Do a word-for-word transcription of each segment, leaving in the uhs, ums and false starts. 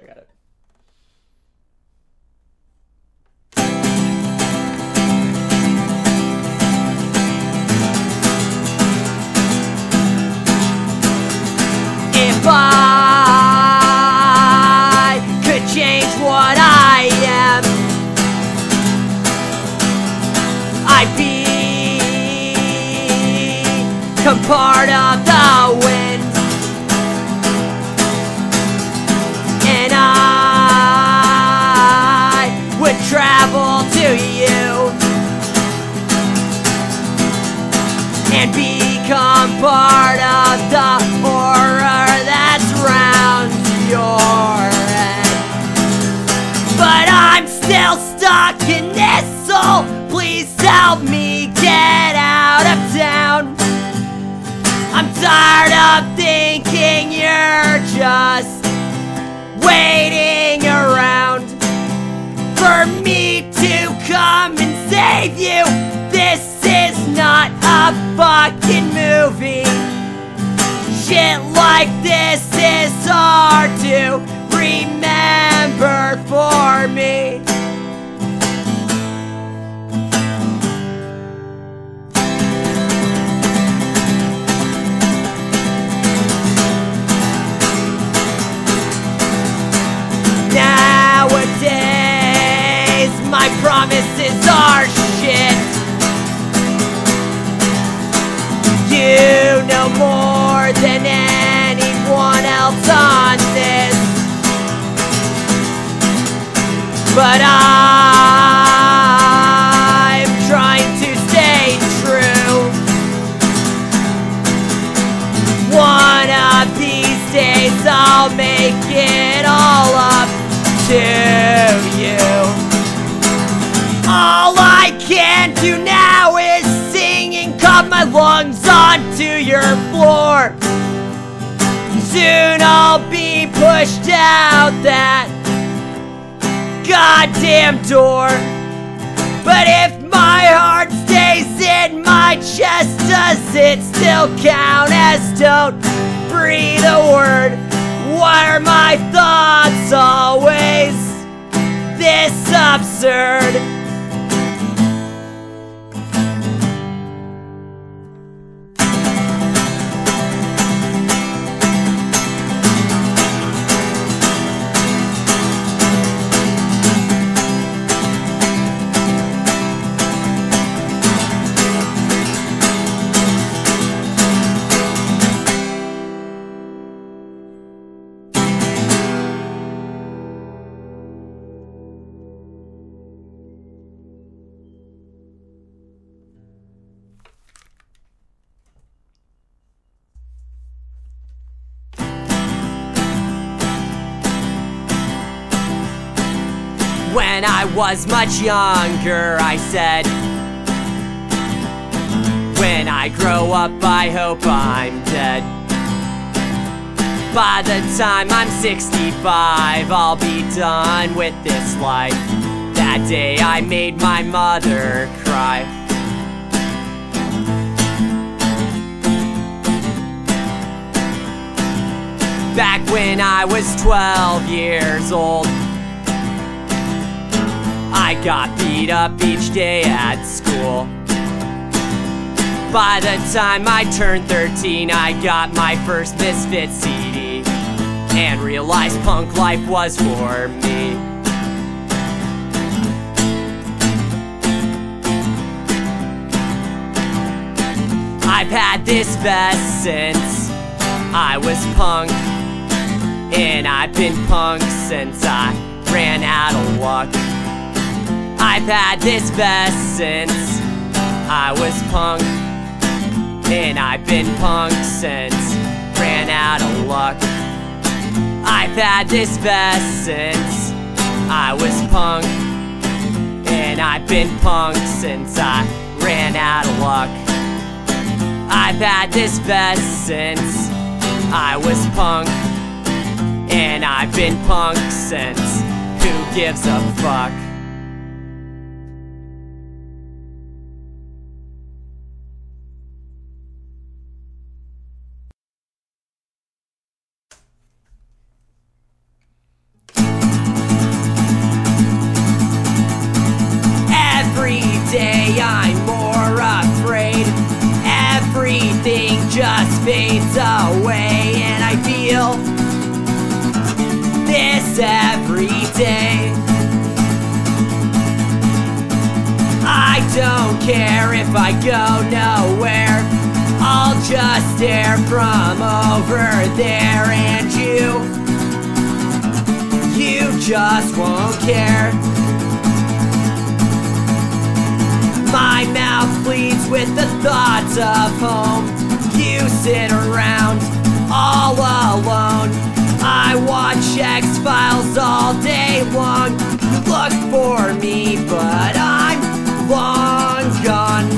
I got it. If I could change what I am, I'd become part of the wind, and I would travel to you and become part of the aura that's round your head. But I'm still stuck in this soul. Please help me get out of town. I'm tired of thinking you're just waiting around for me to come and save you. This is not a fucking movie. Shit like this is hard to remember for me. Nowadays, my promises are shit. You know more than anyone else on this, but I'm trying to stay true. One of these days I'll make it all up to you. All I can do now is sing and cut my lungs onto your floor. Soon I'll be pushed out that goddamn door. But if my heart stays in my chest, does it still count as don't breathe a word? Why are my thoughts always this absurd? When I was much younger, I said, when I grow up, I hope I'm dead. By the time I'm sixty-five, I'll be done with this life. That day I made my mother cry. Back when I was twelve years old, I got beat up each day at school. By the time I turned thirteen, I got my first Misfit C D and realized punk life was for me. I've had this vest since I was punk, and I've been punk since I ran out of luck. I've had this vest since I was punk, and I've been punk since ran out of luck. I've had this vest since I was punk, and I've been punk since I ran out of luck. I've had this vest since I was punk, and I've been punk since who gives a fuck. this every day. I don't care if I go nowhere, I'll just stare from over there. And you, you just won't care. My mouth bleeds with the thoughts of home. You sit around all alone. I watch X-Files all day long. You look for me, but I'm long gone.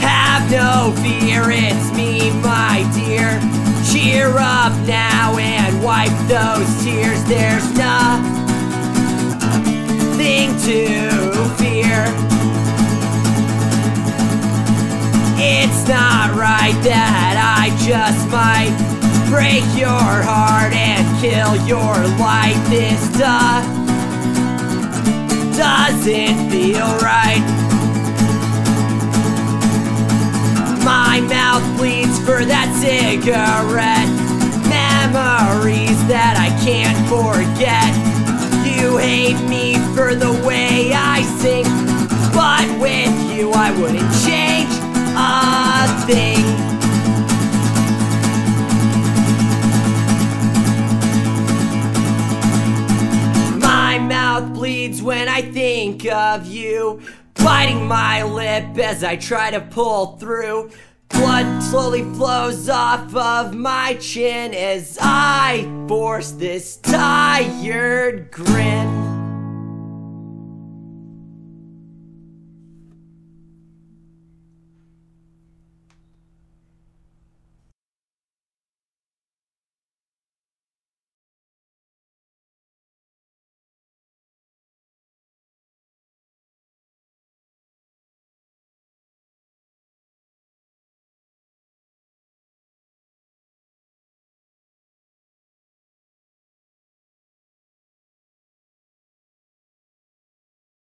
Have no fear, it's me, my dear. Cheer up now and wipe those tears. There's nothing to fear. It's not right that I just might break your heart and kill your life. This duh doesn't feel right. My mouth bleeds for that cigarette. Memories that I can't forget. You hate me for the way I sing, but with you I wouldn't change a thing. My mouth bleeds when I think of you, biting my lip as I try to pull through. Blood slowly flows off of my chin as I force this tired grin.